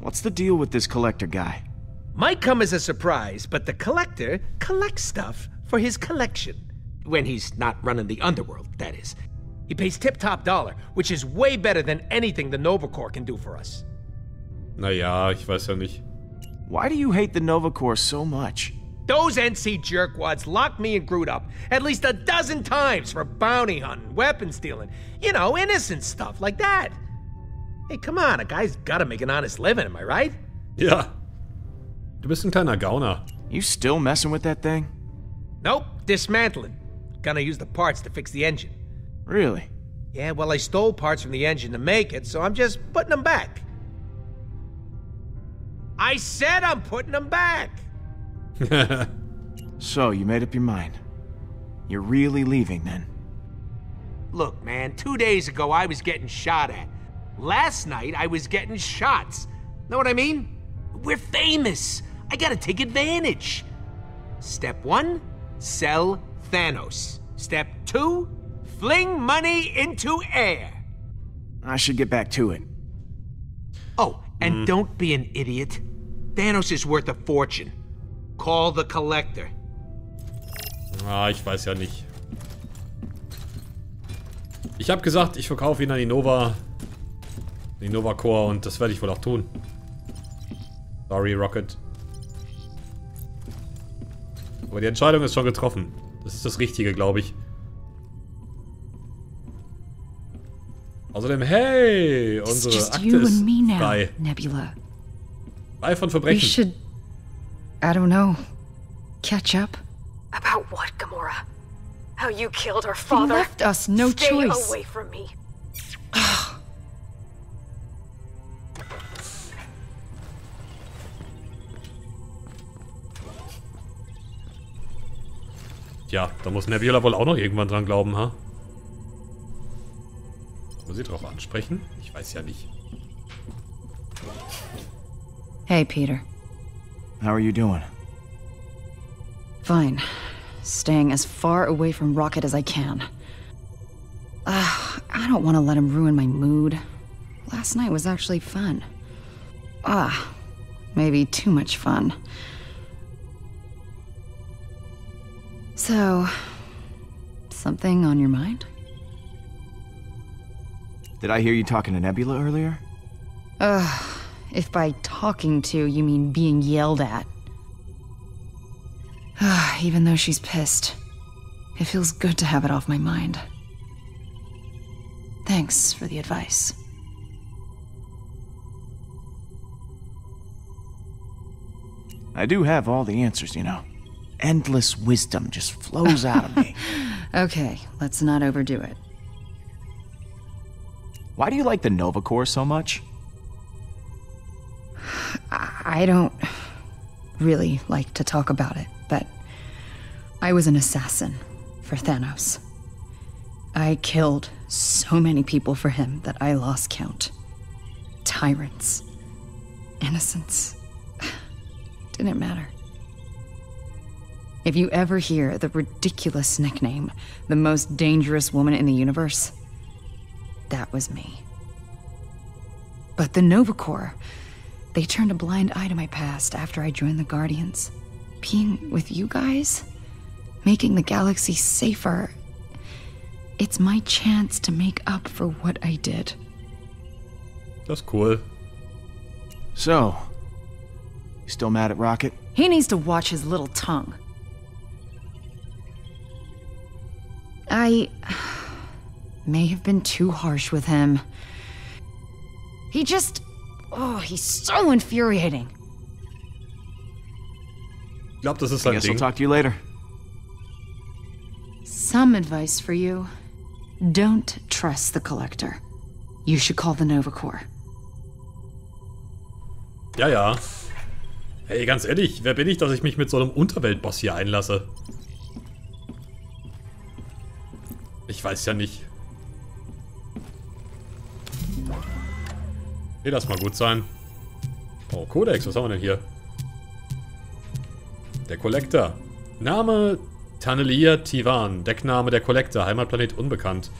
what's the deal with this Collector guy? Might come as a surprise, but the Collector collects stuff for his collection. When he's not running the underworld, that is. He pays tip-top dollar, which is way better than anything the Nova Corps can do for us. Naja, ich weiß ja nicht. Why do you hate the Nova Corps so much? Those N C jerkwads locked me and Groot up at least a dozen times for bounty hunting, weapon stealing, you know, innocent stuff like that. Hey, come on, a guy's gotta make an honest living, am I right? Yeah. Du bist ein kleiner Gauner. You still messing with that thing? Nope, dismantling. Gonna use the parts to fix the engine. Really? Yeah, well, I stole parts from the engine to make it, so I'm just putting them back. I said I'm putting them back! So, you made up your mind. You're really leaving, then? Look, man, two days ago I was getting shot at. Last night I was getting shots. Know what I mean? We're famous. I gotta take advantage. Step one, sell Thanos. Step two, fling money into air. I should get back to it. Oh, and mm. don't be an idiot. Thanos is worth a fortune. Call the Collector. Ah, ich weiß ja nicht. Ich habe gesagt, ich verkaufe ihn an die Nova, die Nova Corps, und das werde ich wohl auch tun. Sorry, Rocket. Aber die Entscheidung ist schon getroffen. Das ist das Richtige, glaube ich. Außerdem, hey, unsere Akte ist frei. Frei von Verbrechen. I don't know. Catch up? About what, Gamora? How you killed her father? You left us no Stay choice. Stay away from me. Ja, da muss Nebula wohl auch noch irgendwann dran glauben, ha? Muss sie drauf ansprechen? Ich weiß ja nicht. Hey, Peter. How are you doing? Fine. Staying as far away from Rocket as I can. Uh, I don't want to let him ruin my mood. Last night was actually fun. Ah, maybe too much fun. So, something on your mind? Did I hear you talking to Nebula earlier? Ugh. If by talking to, you mean being yelled at. Even though she's pissed, it feels good to have it off my mind. Thanks for the advice. I do have all the answers, you know. Endless wisdom just flows out of me. Okay, let's not overdo it. Why do you like the Nova Corps so much? I don't really like to talk about it, but I was an assassin for Thanos. I killed so many people for him that I lost count. Tyrants. Innocents. Didn't matter. If you ever hear the ridiculous nickname, the most dangerous woman in the universe, that was me. But the Nova Corps... They turned a blind eye to my past after I joined the Guardians. Being with you guys, making the galaxy safer, it's my chance to make up for what I did. That's cool. So, you still mad at Rocket? He needs to watch his little tongue. I may have been too harsh with him. He just... Oh, he's so infuriating. Ich glaube, das ist sein Ding. I'll talk to you later. Some advice for you. Don't trust the Collector. You should call the Nova Corps. Ja, ja. Hey, ganz ehrlich, wer bin ich, dass ich mich mit so einem Unterweltboss hier einlasse? Ich weiß ja nicht. Nee, lass mal gut sein. Oh, Codex, was haben wir denn hier? Der Collector. Name Tannelia Tivan. Deckname der Collector. Heimatplanet unbekannt.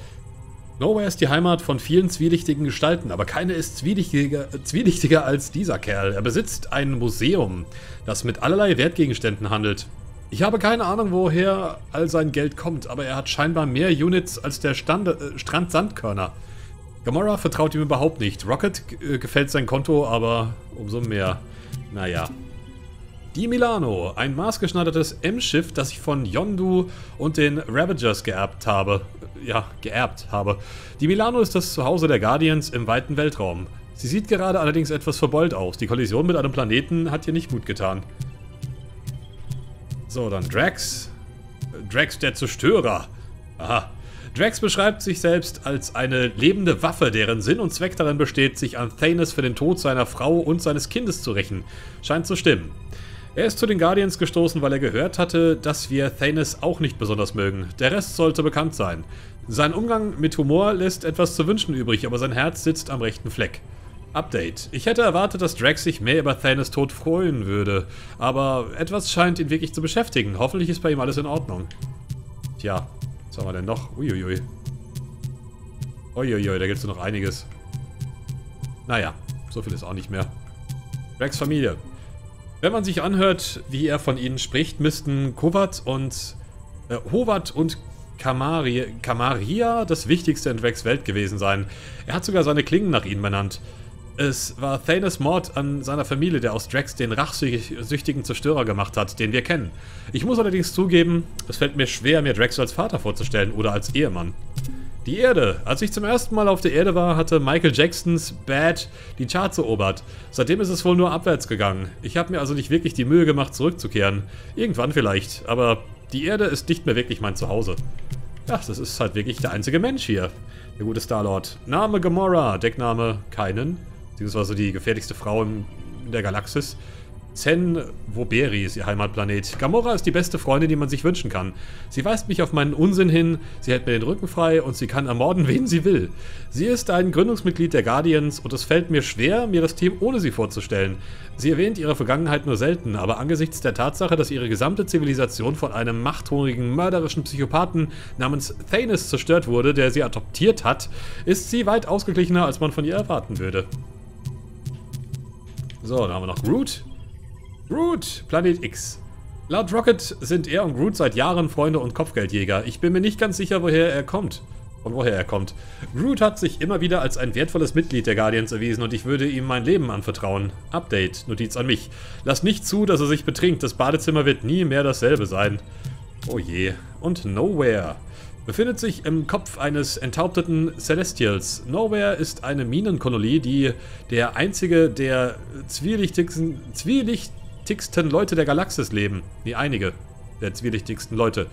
Nowhere ist die Heimat von vielen zwielichtigen Gestalten, aber keine ist zwielichtiger, zwielichtiger als dieser Kerl. Er besitzt ein Museum, das mit allerlei Wertgegenständen handelt. Ich habe keine Ahnung, woher all sein Geld kommt, aber er hat scheinbar mehr Units als der Stand, äh, Strand-Sandkörner. Gamora vertraut ihm überhaupt nicht. Rocket äh, gefällt sein Konto, aber umso mehr. Naja. Die Milano, ein maßgeschneidertes M-Schiff, das ich von Yondu und den Ravagers geerbt habe. Ja, geerbt habe. Die Milano ist das Zuhause der Guardians im weiten Weltraum. Sie sieht gerade allerdings etwas verbeult aus. Die Kollision mit einem Planeten hat ihr nicht gut getan. So, dann Drax. Drax, der Zerstörer. Aha. Drax beschreibt sich selbst als eine lebende Waffe, deren Sinn und Zweck darin besteht, sich an Thanos für den Tod seiner Frau und seines Kindes zu rächen. Scheint zu stimmen. Er ist zu den Guardians gestoßen, weil er gehört hatte, dass wir Thanos auch nicht besonders mögen. Der Rest sollte bekannt sein. Sein Umgang mit Humor lässt etwas zu wünschen übrig, aber sein Herz sitzt am rechten Fleck. Update. Ich hätte erwartet, dass Drax sich mehr über Thanos' Tod freuen würde, aber etwas scheint ihn wirklich zu beschäftigen. Hoffentlich ist bei ihm alles in Ordnung. Tja. Was haben wir denn noch? Uiuiui. Uiuiui, da gibt es noch einiges. Naja, so viel ist auch nicht mehr. Drax' Familie. Wenn man sich anhört, wie er von ihnen spricht, müssten Howard und äh, Howard und Kamari, Kamaria das Wichtigste in Drax' Welt gewesen sein. Er hat sogar seine Klingen nach ihnen benannt. Es war Thanos' Mord an seiner Familie, der aus Drax den rachsüchtigen Zerstörer gemacht hat, den wir kennen. Ich muss allerdings zugeben, es fällt mir schwer, mir Drax als Vater vorzustellen oder als Ehemann. Die Erde. Als ich zum ersten Mal auf der Erde war, hatte Michael Jacksons Bad die Charts erobert. Seitdem ist es wohl nur abwärts gegangen. Ich habe mir also nicht wirklich die Mühe gemacht, zurückzukehren. Irgendwann vielleicht, aber die Erde ist nicht mehr wirklich mein Zuhause. Ach, das ist halt wirklich der einzige Mensch hier. Der gute Star-Lord. Name Gamora, Deckname keinen. Beziehungsweise die gefährlichste Frau in der Galaxis. Zen-Whoberi ist ihr Heimatplanet. Gamora ist die beste Freundin, die man sich wünschen kann. Sie weist mich auf meinen Unsinn hin, sie hält mir den Rücken frei und sie kann ermorden, wen sie will. Sie ist ein Gründungsmitglied der Guardians und es fällt mir schwer, mir das Team ohne sie vorzustellen. Sie erwähnt ihre Vergangenheit nur selten, aber angesichts der Tatsache, dass ihre gesamte Zivilisation von einem machthungrigen, mörderischen Psychopathen namens Thanos zerstört wurde, der sie adoptiert hat, ist sie weit ausgeglichener, als man von ihr erwarten würde. So, dann haben wir noch Groot. Groot, Planet X. Laut Rocket sind er und Groot seit Jahren Freunde und Kopfgeldjäger. Ich bin mir nicht ganz sicher, woher er kommt. Von woher er kommt. Groot hat sich immer wieder als ein wertvolles Mitglied der Guardians erwiesen und ich würde ihm mein Leben anvertrauen. Update, Notiz an mich. Lass nicht zu, dass er sich betrinkt. Das Badezimmer wird nie mehr dasselbe sein. Oh je. Und Nowhere. Befindet sich im Kopf eines enthaupteten Celestials. Nowhere ist eine Minenkolonie, die der einzige der zwielichtigsten, zwielichtigsten Leute der Galaxis leben. Nee, einige der zwielichtigsten Leute.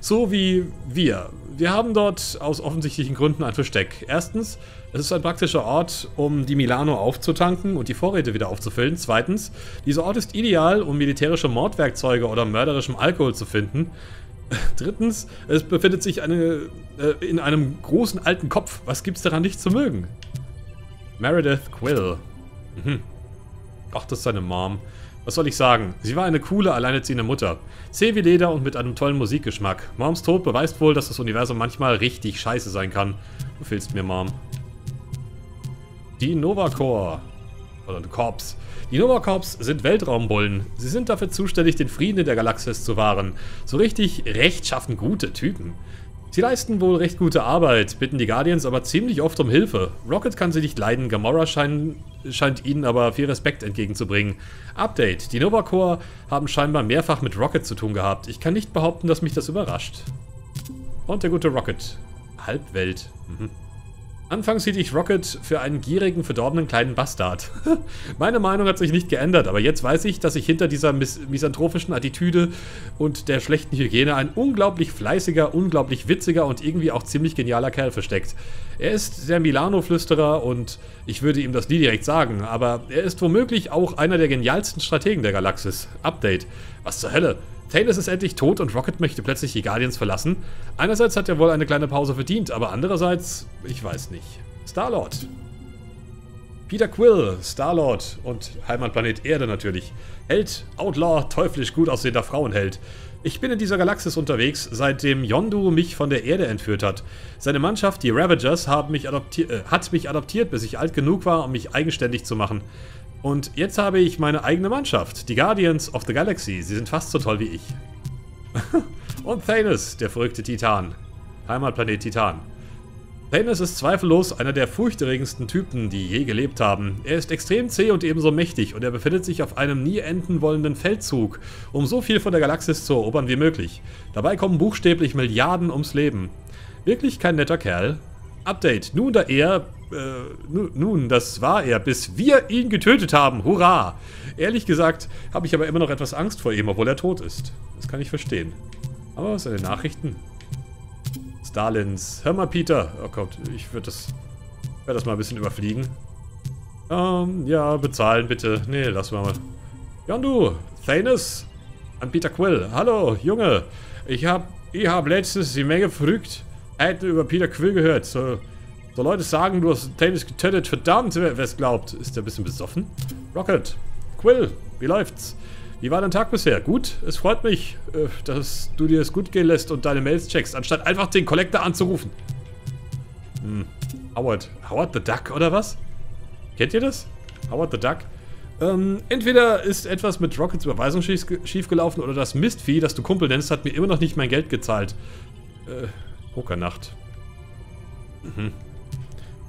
So wie wir. Wir haben dort aus offensichtlichen Gründen ein Versteck. Erstens, es ist ein praktischer Ort, um die Milano aufzutanken und die Vorräte wieder aufzufüllen. Zweitens, dieser Ort ist ideal, um militärische Mordwerkzeuge oder mörderischem Alkohol zu finden. Drittens, es befindet sich eine, äh, in einem großen alten Kopf. Was gibt's daran nicht zu mögen? Meredith Quill. Mhm. Ach, das ist seine Mom. Was soll ich sagen? Sie war eine coole, alleinerziehende Mutter. Zäh wie Leder und mit einem tollen Musikgeschmack. Moms Tod beweist wohl, dass das Universum manchmal richtig scheiße sein kann. Du fehlst mir, Mom. Die Nova Corps. Oder die Corps. Die Nova Corps sind Weltraumbullen. Sie sind dafür zuständig, den Frieden in der Galaxis zu wahren. So richtig rechtschaffen gute Typen. Sie leisten wohl recht gute Arbeit, bitten die Guardians aber ziemlich oft um Hilfe. Rocket kann sie nicht leiden, Gamora schein, scheint ihnen aber viel Respekt entgegenzubringen. Update. Die Nova Corps haben scheinbar mehrfach mit Rocket zu tun gehabt. Ich kann nicht behaupten, dass mich das überrascht. Und der gute Rocket. Halbwelt. Mhm. Anfangs hielt ich Rocket für einen gierigen, verdorbenen kleinen Bastard. Meine Meinung hat sich nicht geändert, aber jetzt weiß ich, dass sich hinter dieser mis misanthropischen Attitüde und der schlechten Hygiene ein unglaublich fleißiger, unglaublich witziger und irgendwie auch ziemlich genialer Kerl versteckt. Er ist der Milano-Flüsterer und ich würde ihm das nie direkt sagen, aber er ist womöglich auch einer der genialsten Strategen der Galaxis. Update. Was zur Hölle? Thanos ist endlich tot und Rocket möchte plötzlich die Guardians verlassen. Einerseits hat er wohl eine kleine Pause verdient, aber andererseits, ich weiß nicht. Star-Lord. Peter Quill, Star-Lord und Heimatplanet Erde natürlich. Held, Outlaw, teuflisch gut aussehender Frauenheld. Ich bin in dieser Galaxis unterwegs, seitdem Yondu mich von der Erde entführt hat. Seine Mannschaft, die Ravagers, haben mich adoptiert, äh, hat mich adoptiert, bis ich alt genug war, um mich eigenständig zu machen. Und jetzt habe ich meine eigene Mannschaft, die Guardians of the Galaxy. Sie sind fast so toll wie ich. Und Thanos, der verrückte Titan. Heimatplanet Titan. Thanos ist zweifellos einer der furchterregendsten Typen, die je gelebt haben. Er ist extrem zäh und ebenso mächtig und er befindet sich auf einem nie enden wollenden Feldzug, um so viel von der Galaxis zu erobern wie möglich. Dabei kommen buchstäblich Milliarden ums Leben. Wirklich kein netter Kerl. Update. Nun da er... Äh, nun, das war er, bis wir ihn getötet haben. Hurra! Ehrlich gesagt habe ich aber immer noch etwas Angst vor ihm, obwohl er tot ist. Das kann ich verstehen. Aber seine Nachrichten... Stalins. Hör mal, Peter. Oh Gott, ich würde das, werd das mal ein bisschen überfliegen. Ähm, ja, bezahlen bitte. Nee, lass mal. Yondu, Thanos, an Peter Quill. Hallo, Junge. Ich hab, ich hab letztens die Menge Verrücktheiten über Peter Quill gehört. So, so Leute sagen, du hast Thanos getötet. Verdammt, wer es glaubt. Ist der ein bisschen besoffen? Rocket, Quill, wie läuft's? Wie war dein Tag bisher? Gut, es freut mich, dass du dir es gut gehen lässt und deine Mails checkst, anstatt einfach den Collector anzurufen. Hm. Howard. Howard the Duck, oder was? Kennt ihr das? Howard the Duck? Ähm, entweder ist etwas mit Rockets Überweisung schief, schiefgelaufen oder das Mistvieh, das du Kumpel nennst, hat mir immer noch nicht mein Geld gezahlt. Äh, Pokernacht. Mhm.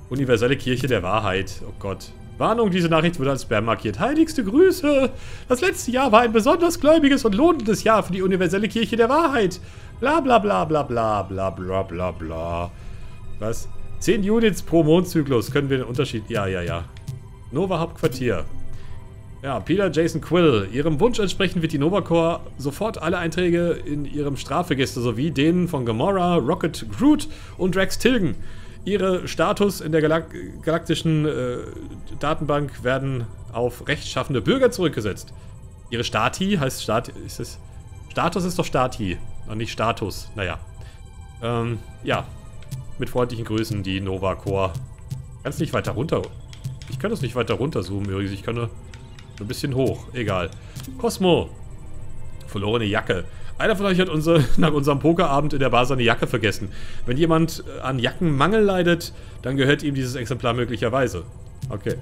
Universelle Kirche der Wahrheit. Oh Gott. Warnung, diese Nachricht wurde als Spam markiert. Heiligste Grüße! Das letzte Jahr war ein besonders gläubiges und lohnendes Jahr für die Universelle Kirche der Wahrheit. Bla bla bla bla bla bla bla bla bla. Was? zehn Units pro Mondzyklus. Können wir den Unterschied... Ja, ja, ja. Nova Hauptquartier. Ja, Peter Jason Quill. Ihrem Wunsch entsprechend wird die Nova Corps sofort alle Einträge in ihrem Strafregister sowie denen von Gamora, Rocket, Groot und Drax tilgen. Ihre Status in der Galak galaktischen äh, Datenbank werden auf rechtschaffende Bürger zurückgesetzt. Ihre Stati heißt Stat... Ist es, Status ist doch Stati, und nicht Status. Naja. Ähm, ja. Mit freundlichen Grüßen, die Nova Corps. Kannst nicht weiter runter... Ich kann das nicht weiter runterzoomen übrigens. Ich kann nur ein bisschen hoch. Egal. Cosmo. Verlorene Jacke. Einer von euch hat unser, nach unserem Pokerabend in der Bar seine Jacke vergessen. Wenn jemand an Jackenmangel leidet, dann gehört ihm dieses Exemplar möglicherweise. Okay,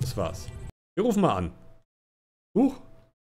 das war's. Wir rufen mal an. Huch.